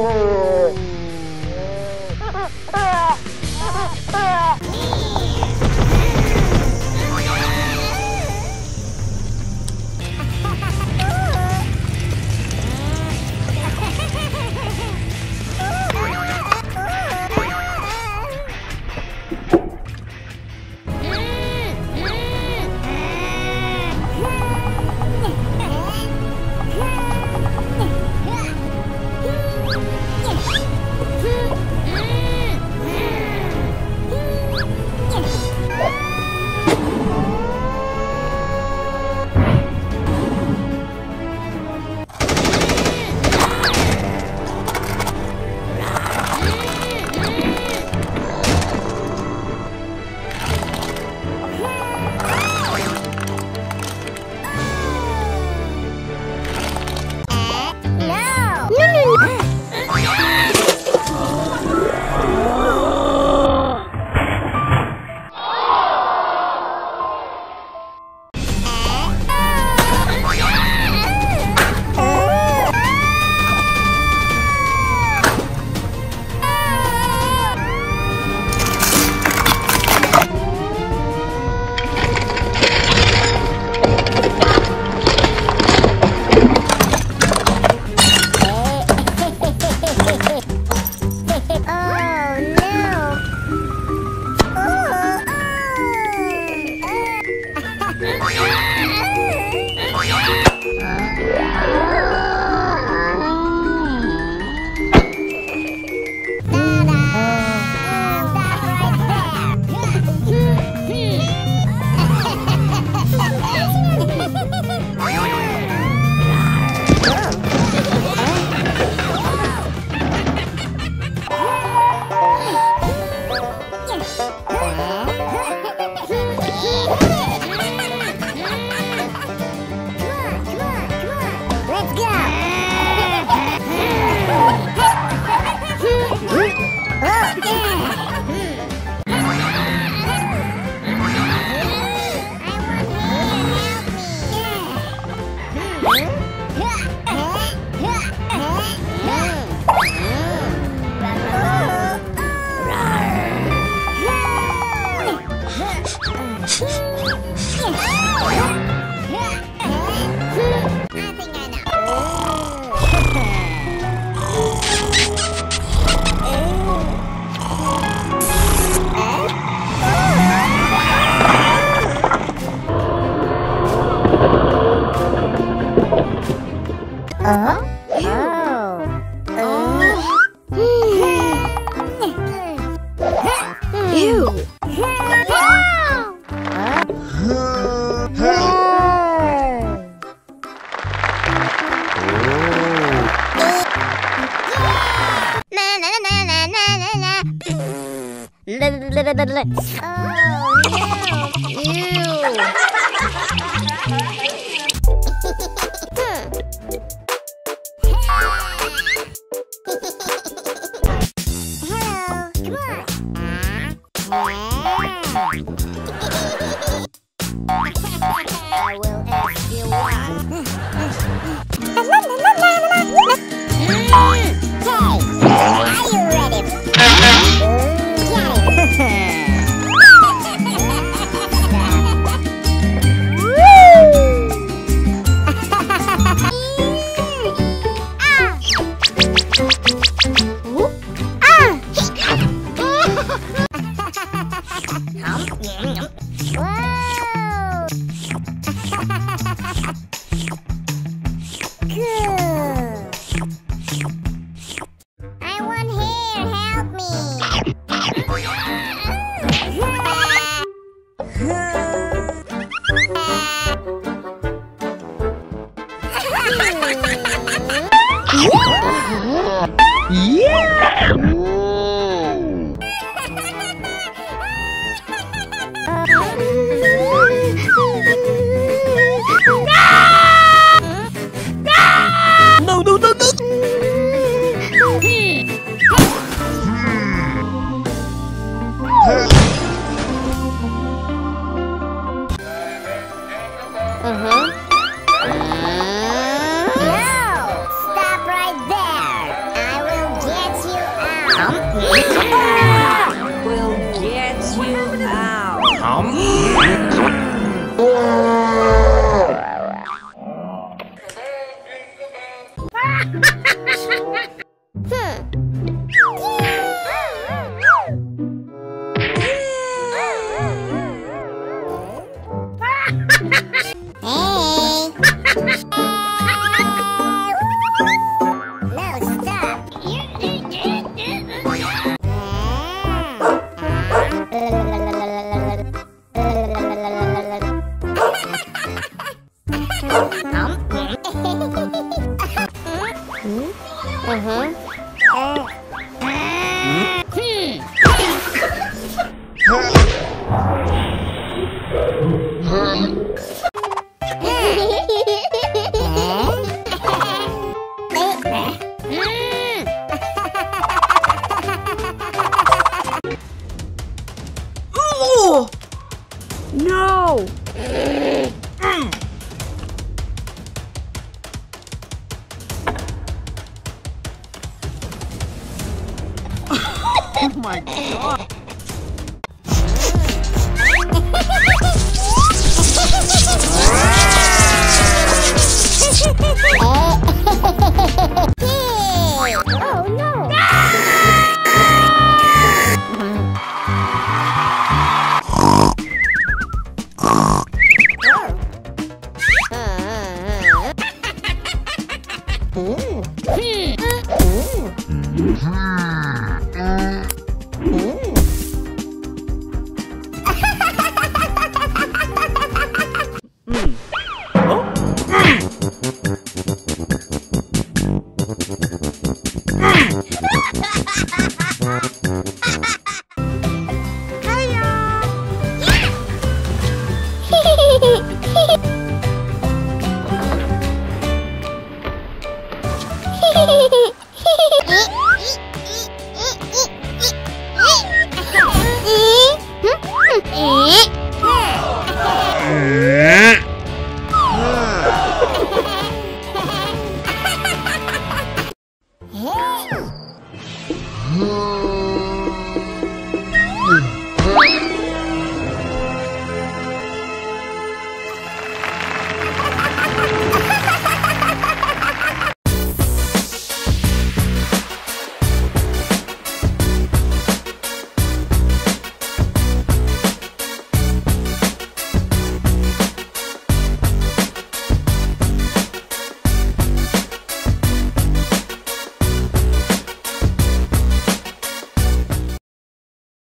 Stop right there! I will